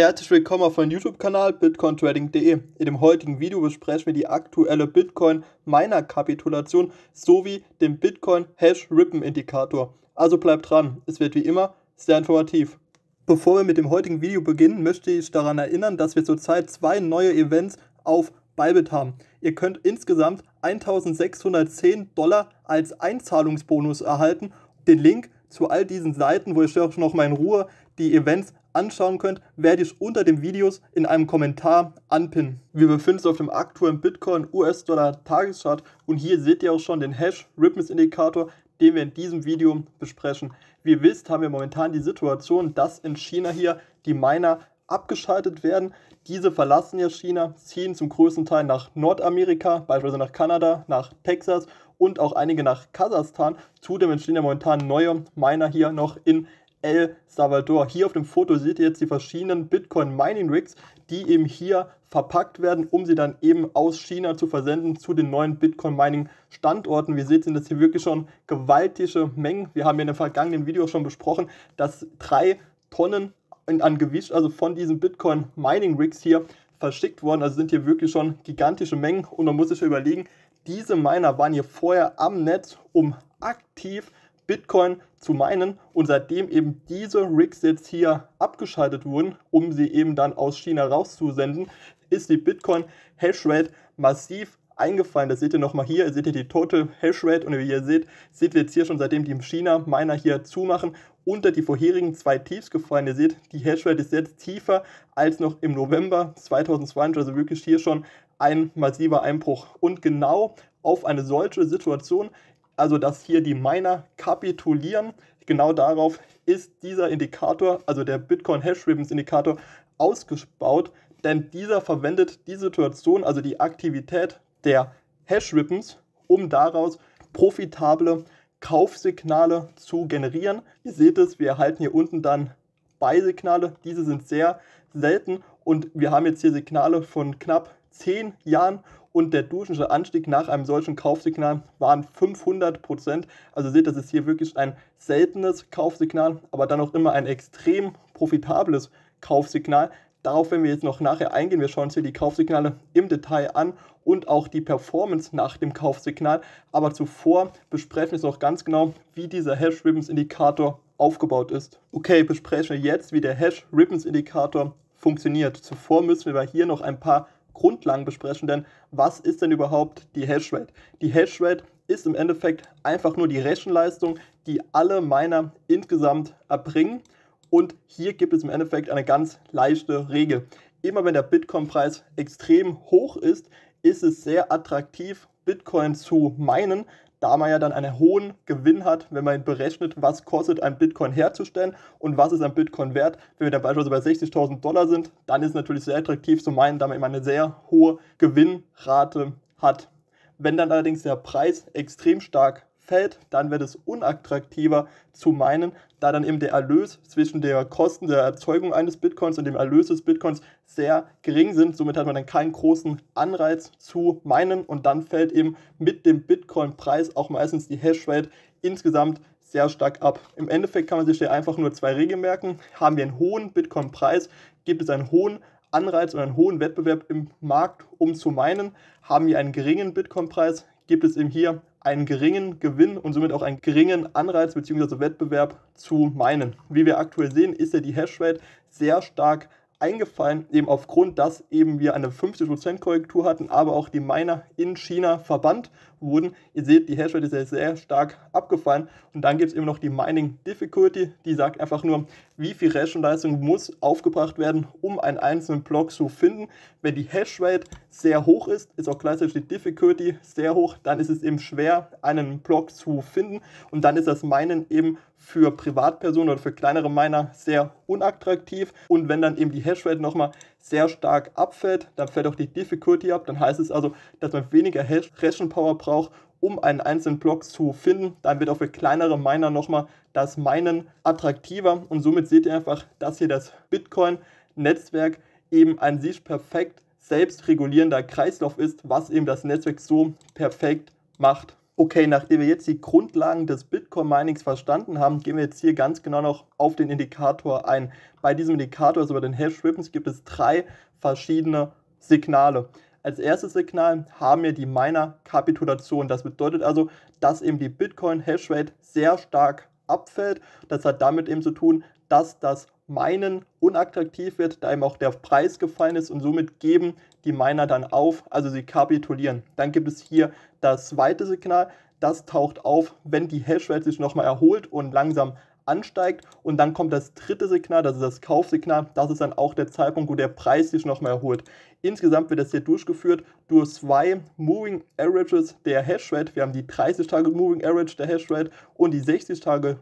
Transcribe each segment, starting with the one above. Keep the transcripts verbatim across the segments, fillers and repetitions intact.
Herzlich willkommen auf meinem YouTube-Kanal bitcointrading punkt de. In dem heutigen Video besprechen wir die aktuelle Bitcoin-Miner-Kapitulation sowie den Bitcoin-Hash-Ribbon-Indikator. Also bleibt dran, es wird wie immer sehr informativ. Bevor wir mit dem heutigen Video beginnen, möchte ich daran erinnern, dass wir zurzeit zwei neue Events auf Bybit haben. Ihr könnt insgesamt eintausendsechshundertzehn Dollar als Einzahlungsbonus erhalten. Den Link zu all diesen Seiten, wo ihr euch noch mal in Ruhe die Events anschauen könnt, werde ich unter den Videos in einem Kommentar anpinnen. Wir befinden uns auf dem aktuellen Bitcoin-U S-Dollar-Tageschart und hier seht ihr auch schon den Hash-Ribbons-Indikator, den wir in diesem Video besprechen. Wie ihr wisst, haben wir momentan die Situation, dass in China hier die Miner abgeschaltet werden. Diese verlassen ja China, ziehen zum größten Teil nach Nordamerika, beispielsweise nach Kanada, nach Texas und auch einige nach Kasachstan. Zudem entstehen ja momentan neue Miner hier noch in El Salvador. Hier auf dem Foto seht ihr jetzt die verschiedenen Bitcoin Mining Rigs, die eben hier verpackt werden, um sie dann eben aus China zu versenden zu den neuen Bitcoin Mining Standorten. Wir sehen, sind das hier wirklich schon gewaltige Mengen. Wir haben ja in dem vergangenen Video schon besprochen, dass drei Tonnen an Gewicht, also von diesen Bitcoin Mining Rigs hier verschickt worden. Also sind hier wirklich schon gigantische Mengen und man muss sich überlegen, diese Miner waren hier vorher am Netz, um aktiv Bitcoin zu minen, und seitdem eben diese Rigs jetzt hier abgeschaltet wurden, um sie eben dann aus China rauszusenden, ist die Bitcoin Hashrate massiv eingefallen. Das seht ihr nochmal hier, ihr seht hier die Total Hashrate und wie ihr seht, seht ihr jetzt hier schon, seitdem die im China-Miner hier zumachen, unter die vorherigen zwei Tiefs gefallen. Ihr seht, die Hashrate ist jetzt tiefer als noch im November zweitausendzwanzig, also wirklich hier schon ein massiver Einbruch. Und genau auf eine solche Situation, also dass hier die Miner kapitulieren, genau darauf ist dieser Indikator, also der Bitcoin Hash Ribbons Indikator, ausgebaut, denn dieser verwendet die Situation, also die Aktivität der Hash Ribbons, um daraus profitable Kaufsignale zu generieren. Ihr seht es, wir erhalten hier unten dann Buy-Signale, diese sind sehr selten und wir haben jetzt hier Signale von knapp zehn Jahren und der durchschnittliche Anstieg nach einem solchen Kaufsignal waren fünfhundert Prozent. Also seht, das ist hier wirklich ein seltenes Kaufsignal, aber dann auch immer ein extrem profitables Kaufsignal. Darauf werden wir jetzt noch nachher eingehen. Wir schauen uns hier die Kaufsignale im Detail an und auch die Performance nach dem Kaufsignal. Aber zuvor besprechen wir jetzt noch ganz genau, wie dieser Hash Ribbons Indikator aufgebaut ist. Okay, besprechen wir jetzt, wie der Hash Ribbons Indikator funktioniert. Zuvor müssen wir hier noch ein paar Grundlagen besprechen, denn was ist denn überhaupt die Hashrate? Die Hashrate ist im Endeffekt einfach nur die Rechenleistung, die alle Miner insgesamt erbringen, und hier gibt es im Endeffekt eine ganz leichte Regel. Immer wenn der Bitcoin-Preis extrem hoch ist, ist es sehr attraktiv, Bitcoin zu minen, da man ja dann einen hohen Gewinn hat, wenn man berechnet, was kostet ein Bitcoin herzustellen und was ist ein Bitcoin wert. Wenn wir dann beispielsweise bei sechzigtausend Dollar sind, dann ist es natürlich sehr attraktiv zu meinen, da man immer eine sehr hohe Gewinnrate hat. Wenn dann allerdings der Preis extrem stark fällt, dann wird es unattraktiver zu meinen, da dann eben der Erlös zwischen der Kosten der Erzeugung eines Bitcoins und dem Erlös des Bitcoins sehr gering sind. Somit hat man dann keinen großen Anreiz zu meinen und dann fällt eben mit dem Bitcoin-Preis auch meistens die Hashrate insgesamt sehr stark ab. Im Endeffekt kann man sich hier einfach nur zwei Regeln merken. Haben wir einen hohen Bitcoin-Preis, gibt es einen hohen Anreiz und einen hohen Wettbewerb im Markt, um zu meinen. Haben wir einen geringen Bitcoin-Preis, gibt es eben hier einen geringen Gewinn und somit auch einen geringen Anreiz bzw. Wettbewerb zu minen. Wie wir aktuell sehen, ist ja die Hashrate sehr stark eingefallen, eben aufgrund, dass eben wir eine fünfzig Prozent Korrektur hatten, aber auch die Miner in China verbannt wurden. Ihr seht, die Hashrate ist ja sehr stark abgefallen und dann gibt es eben noch die Mining Difficulty, die sagt einfach nur, wie viel Rechenleistung muss aufgebracht werden, um einen einzelnen Block zu finden. Wenn die Hashrate sehr hoch ist, ist auch gleichzeitig die Difficulty sehr hoch, dann ist es eben schwer, einen Block zu finden. Und dann ist das Minen eben für Privatpersonen oder für kleinere Miner sehr unattraktiv. Und wenn dann eben die Hashrate nochmal sehr stark abfällt, dann fällt auch die Difficulty ab. Dann heißt es also, dass man weniger Rechenpower braucht, um einen einzelnen Block zu finden. Dann wird auch für kleinere Miner nochmal das Minen attraktiver und somit seht ihr einfach, dass hier das Bitcoin-Netzwerk eben an sich perfekt selbstregulierender Kreislauf ist, was eben das Netzwerk so perfekt macht. Okay, nachdem wir jetzt die Grundlagen des Bitcoin-Minings verstanden haben, gehen wir jetzt hier ganz genau noch auf den Indikator ein. Bei diesem Indikator, also bei den Hash Ribbons, gibt es drei verschiedene Signale. Als erstes Signal haben wir die Miner-Kapitulation. Das bedeutet also, dass eben die Bitcoin-Hashrate sehr stark abfällt. Das hat damit eben zu tun, dass das Minen unattraktiv wird, da eben auch der Preis gefallen ist und somit geben die Miner dann auf, also sie kapitulieren. Dann gibt es hier das zweite Signal, das taucht auf, wenn die Hashrate sich nochmal erholt und langsam ansteigt, und dann kommt das dritte Signal, das ist das Kaufsignal, das ist dann auch der Zeitpunkt, wo der Preis sich nochmal erholt. Insgesamt wird das hier durchgeführt durch zwei Moving Averages der Hashrate. Wir haben die dreißig Tage Moving Average der Hashrate und die sechzig Tage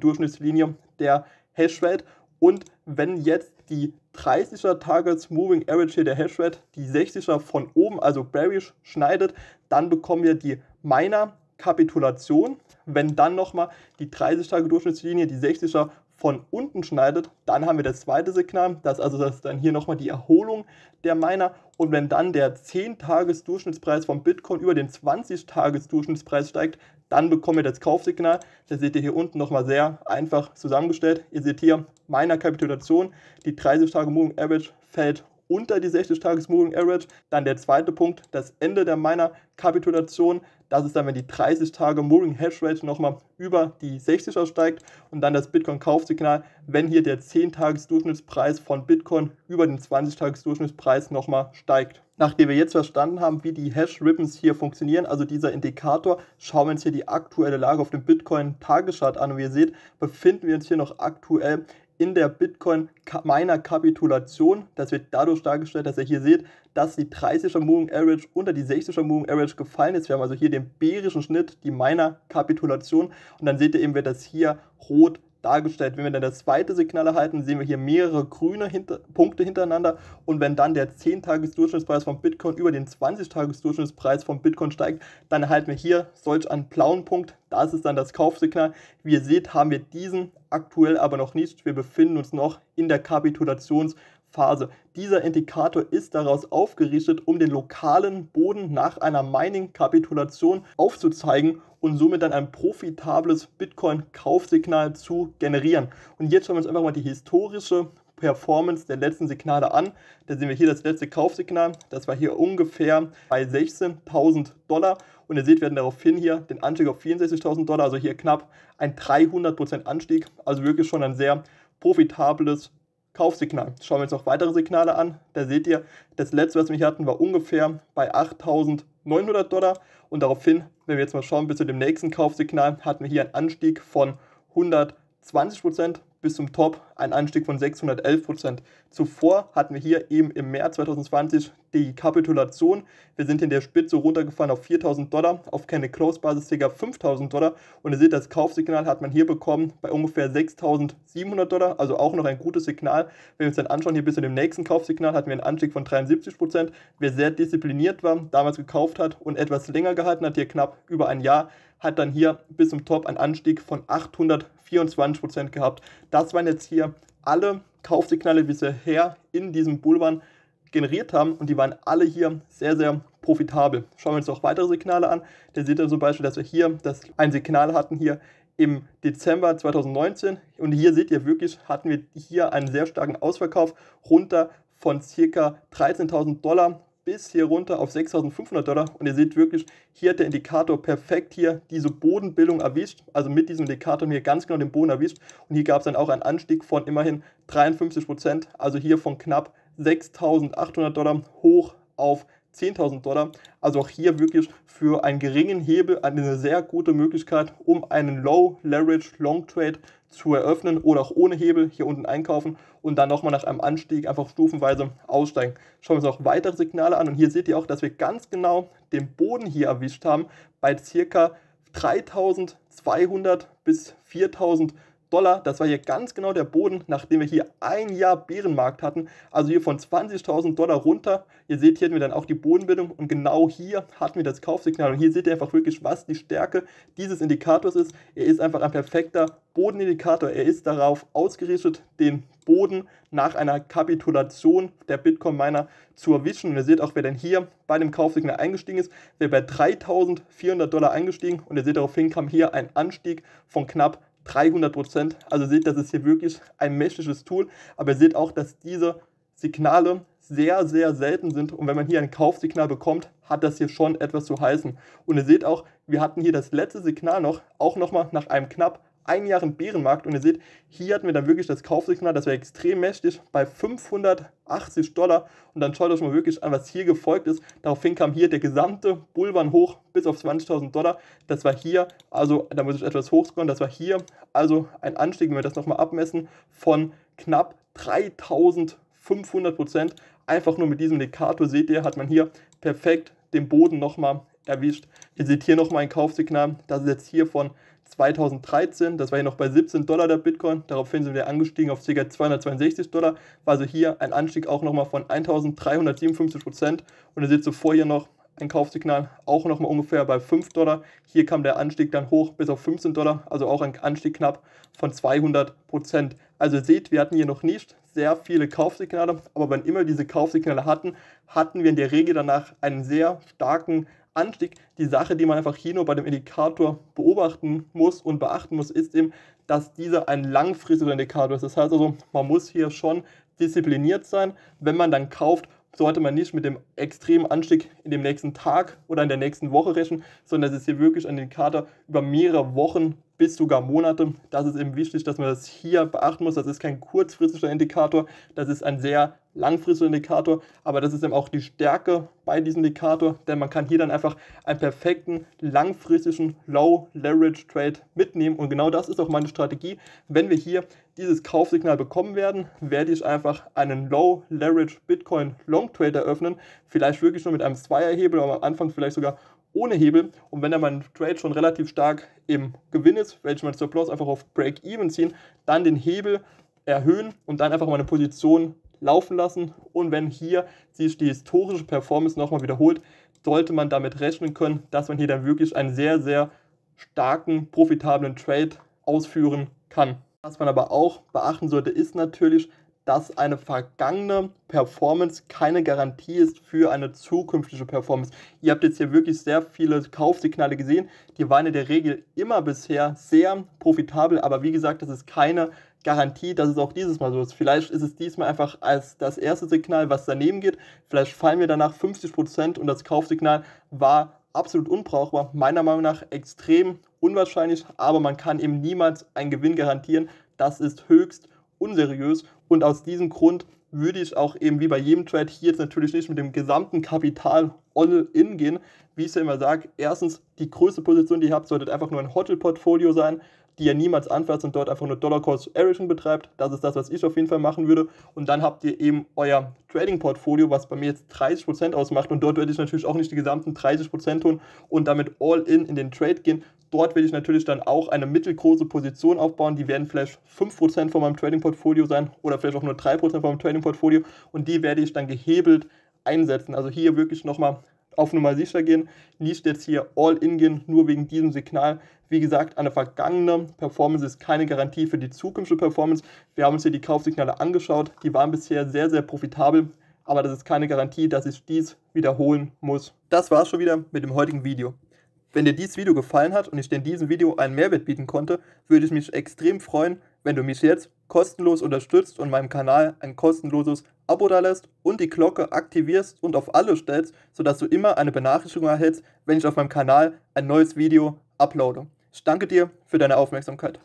Durchschnittslinie der Hashrate. Und wenn jetzt die dreißiger Tage Moving Average hier der Hashrate die sechziger von oben, also bearish, schneidet, dann bekommen wir die Miner-Kapitulation. Wenn dann nochmal die dreißig Tage Durchschnittslinie die sechziger von unten schneidet, dann haben wir das zweite Signal, das also das dann hier nochmal die Erholung der Miner. Und wenn dann der zehn Tages Durchschnittspreis von Bitcoin über den zwanzig Tages Durchschnittspreis steigt, dann bekommen wir das Kaufsignal. Das seht ihr hier unten nochmal sehr einfach zusammengestellt. Ihr seht hier Miner Kapitulation, die dreißig Tage Moving Average fällt unter die sechzig Tages Moving Average. Dann der zweite Punkt, das Ende der Miner Kapitulation. Das ist dann, wenn die dreißig Tage Moving Hashrate nochmal über die sechziger steigt. Und dann das Bitcoin-Kaufsignal, wenn hier der zehn Tages Durchschnittspreis von Bitcoin über den zwanzig Tages Durchschnittspreis nochmal steigt. Nachdem wir jetzt verstanden haben, wie die Hash Ribbons hier funktionieren, also dieser Indikator, schauen wir uns hier die aktuelle Lage auf dem Bitcoin-Tageschart an. Und wie ihr seht, befinden wir uns hier noch aktuell in der Bitcoin-Miner-Kapitulation. Das wird dadurch dargestellt, dass ihr hier seht, dass die dreißiger Moving Average unter die sechziger Moving Average gefallen ist. Wir haben also hier den bärischen Schnitt, die Miner-Kapitulation. Und dann seht ihr eben, wird das hier rot dargestellt. Wenn wir dann das zweite Signal erhalten, sehen wir hier mehrere grüne hinter, Punkte hintereinander, und wenn dann der zehn Tages Durchschnittspreis von Bitcoin über den zwanzig Tages Durchschnittspreis von Bitcoin steigt, dann erhalten wir hier solch einen blauen Punkt. Das ist dann das Kaufsignal. Wie ihr seht, haben wir diesen aktuell aber noch nicht. Wir befinden uns noch in der Kapitulationsphase. Dieser Indikator ist daraus aufgerichtet, um den lokalen Boden nach einer Mining-Kapitulation aufzuzeigen und somit dann ein profitables Bitcoin-Kaufsignal zu generieren. Und jetzt schauen wir uns einfach mal die historische Performance der letzten Signale an. Da sehen wir hier das letzte Kaufsignal, das war hier ungefähr bei sechzehntausend Dollar, und ihr seht, wir hatten daraufhin hier den Anstieg auf vierundsechzigtausend Dollar, also hier knapp ein dreihundert Prozent Anstieg, also wirklich schon ein sehr profitables Kaufsignal. Schauen wir uns noch weitere Signale an. Da seht ihr, das letzte, was wir hier hatten, war ungefähr bei achttausendneunhundert Dollar, und daraufhin, wenn wir jetzt mal schauen, bis zu dem nächsten Kaufsignal, hatten wir hier einen Anstieg von hundertzwanzig Prozent. Bis zum Top ein Anstieg von sechshundertelf Prozent. Zuvor hatten wir hier eben im März zweitausendzwanzig die Kapitulation. Wir sind in der Spitze runtergefahren auf viertausend Dollar, auf keine Close-Basis ca. fünftausend Dollar. Und ihr seht, das Kaufsignal hat man hier bekommen bei ungefähr sechstausendsiebenhundert Dollar, also auch noch ein gutes Signal. Wenn wir uns dann anschauen, hier bis zu dem nächsten Kaufsignal hatten wir einen Anstieg von dreiundsiebzig Prozent. Wer sehr diszipliniert war, damals gekauft hat und etwas länger gehalten hat, hier knapp über ein Jahr, hat dann hier bis zum Top einen Anstieg von achthundertvierundzwanzig Prozent gehabt. Das waren jetzt hier alle Kaufsignale, die bisher in diesem Bullrun generiert haben, und die waren alle hier sehr, sehr profitabel. Schauen wir uns noch weitere Signale an. Da seht ihr zum Beispiel, dass wir hier das, ein Signal hatten hier im Dezember zweitausendneunzehn, und hier seht ihr wirklich, hatten wir hier einen sehr starken Ausverkauf runter von ca. dreizehntausend Dollar. Bis hier runter auf sechstausendfünfhundert Dollar, und ihr seht wirklich, hier hat der Indikator perfekt hier diese Bodenbildung erwischt, also mit diesem Indikator hier ganz genau den Boden erwischt, und hier gab es dann auch einen Anstieg von immerhin dreiundfünfzig Prozent, also hier von knapp sechstausendachthundert Dollar hoch auf zehntausend Dollar, also auch hier wirklich für einen geringen Hebel eine sehr gute Möglichkeit, um einen Low Leverage Long Trade zu eröffnen, oder auch ohne Hebel hier unten einkaufen und dann nochmal nach einem Anstieg einfach stufenweise aussteigen. Schauen wir uns auch weitere Signale an, und hier seht ihr auch, dass wir ganz genau den Boden hier erwischt haben bei ca. dreitausendzweihundert bis viertausend Dollar, das war hier ganz genau der Boden, nachdem wir hier ein Jahr Bärenmarkt hatten, also hier von zwanzigtausend Dollar runter. Ihr seht, hier hatten wir dann auch die Bodenbildung und genau hier hatten wir das Kaufsignal und hier seht ihr einfach wirklich, was die Stärke dieses Indikators ist. Er ist einfach ein perfekter Bodenindikator, er ist darauf ausgerichtet, den Boden nach einer Kapitulation der Bitcoin-Miner zu erwischen. Und ihr seht auch, wer denn hier bei dem Kaufsignal eingestiegen ist, wer bei dreitausendvierhundert Dollar eingestiegen und ihr seht, daraufhin kam hier ein Anstieg von knapp dreihundert Prozent. Also ihr seht, das ist hier wirklich ein mächtiges Tool, aber ihr seht auch, dass diese Signale sehr, sehr selten sind und wenn man hier ein Kaufsignal bekommt, hat das hier schon etwas zu heißen. Und ihr seht auch, wir hatten hier das letzte Signal noch, auch nochmal nach einem knapp ein Jahr im Bärenmarkt und ihr seht, hier hatten wir dann wirklich das Kaufsignal, das war extrem mächtig, bei fünfhundertachtzig Dollar und dann schaut euch mal wirklich an, was hier gefolgt ist. Daraufhin kam hier der gesamte Bullrun hoch bis auf zwanzigtausend Dollar, das war hier, also da muss ich etwas hochscrollen, das war hier, also ein Anstieg, wenn wir das nochmal abmessen, von knapp dreitausendfünfhundert Prozent. Einfach nur mit diesem Indikator, seht ihr, hat man hier perfekt den Boden nochmal erwischt. Ihr seht hier nochmal ein Kaufsignal, das ist jetzt hier von zweitausenddreizehn, das war hier noch bei siebzehn Dollar der Bitcoin, daraufhin sind wir angestiegen auf ca. zweihundertzweiundsechzig Dollar, war also hier ein Anstieg auch nochmal von eintausenddreihundertsiebenundfünfzig Prozent und ihr seht zuvor hier noch ein Kaufsignal, auch nochmal ungefähr bei fünf Dollar, hier kam der Anstieg dann hoch bis auf fünfzehn Dollar, also auch ein Anstieg knapp von zweihundert Prozent. Also ihr seht, wir hatten hier noch nicht sehr viele Kaufsignale, aber wenn immer diese Kaufsignale hatten, hatten wir in der Regel danach einen sehr starken Anstieg. Die Sache, die man einfach hier nur bei dem Indikator beobachten muss und beachten muss, ist eben, dass dieser ein langfristiger Indikator ist. Das heißt also, man muss hier schon diszipliniert sein. Wenn man dann kauft, sollte man nicht mit dem extremen Anstieg in dem nächsten Tag oder in der nächsten Woche rechnen, sondern es ist hier wirklich ein Indikator über mehrere Wochen bis sogar Monate. Das ist eben wichtig, dass man das hier beachten muss. Das ist kein kurzfristiger Indikator, das ist ein sehr langfristiger Indikator, aber das ist eben auch die Stärke bei diesem Indikator, denn man kann hier dann einfach einen perfekten langfristigen Low-Leverage-Trade mitnehmen und genau das ist auch meine Strategie. Wenn wir hier dieses Kaufsignal bekommen werden, werde ich einfach einen Low-Leverage-Bitcoin-Long-Trade eröffnen, vielleicht wirklich nur mit einem Zweierhebel, aber am Anfang vielleicht sogar ohne Hebel und wenn dann mein Trade schon relativ stark im Gewinn ist, werde ich meinen Stop-Loss einfach auf Break-Even ziehen, dann den Hebel erhöhen und dann einfach meine Position laufen lassen und wenn hier sich die historische Performance nochmal wiederholt, sollte man damit rechnen können, dass man hier dann wirklich einen sehr, sehr starken, profitablen Trade ausführen kann. Was man aber auch beachten sollte, ist natürlich, dass eine vergangene Performance keine Garantie ist für eine zukünftige Performance. Ihr habt jetzt hier wirklich sehr viele Kaufsignale gesehen, die waren in der Regel immer bisher sehr profitabel, aber wie gesagt, das ist keine Garantie, dass es auch dieses Mal so ist. Vielleicht ist es diesmal einfach als das erste Signal, was daneben geht. Vielleicht fallen wir danach fünfzig Prozent und das Kaufsignal war absolut unbrauchbar. Meiner Meinung nach extrem unwahrscheinlich, aber man kann eben niemals einen Gewinn garantieren. Das ist höchst unseriös und aus diesem Grund würde ich auch eben wie bei jedem Trade hier jetzt natürlich nicht mit dem gesamten Kapital all in gehen. Wie ich es ja immer sage, erstens, die größte Position, die ihr habt, sollte einfach nur ein Hodl-Portfolio sein, die ihr niemals anfasst und dort einfach nur Dollar-Cost-Averaging betreibt. Das ist das, was ich auf jeden Fall machen würde. Und dann habt ihr eben euer Trading-Portfolio, was bei mir jetzt dreißig Prozent ausmacht. Und dort werde ich natürlich auch nicht die gesamten dreißig Prozent tun und damit all in in den Trade gehen. Dort werde ich natürlich dann auch eine mittelgroße Position aufbauen. Die werden vielleicht fünf Prozent von meinem Trading-Portfolio sein oder vielleicht auch nur drei Prozent von meinem Trading-Portfolio. Und die werde ich dann gehebelt einsetzen. Also hier wirklich nochmal auf Nummer sicher gehen, nicht jetzt hier all in gehen, nur wegen diesem Signal. Wie gesagt, eine vergangene Performance ist keine Garantie für die zukünftige Performance. Wir haben uns hier die Kaufsignale angeschaut, die waren bisher sehr, sehr profitabel, aber das ist keine Garantie, dass ich dies wiederholen muss. Das war es schon wieder mit dem heutigen Video. Wenn dir dieses Video gefallen hat und ich dir in diesem Video einen Mehrwert bieten konnte, würde ich mich extrem freuen, wenn du mich jetzt kostenlos unterstützt und meinem Kanal ein kostenloses Abo da lässt und die Glocke aktivierst und auf alle stellst, sodass du immer eine Benachrichtigung erhältst, wenn ich auf meinem Kanal ein neues Video uploade. Ich danke dir für deine Aufmerksamkeit.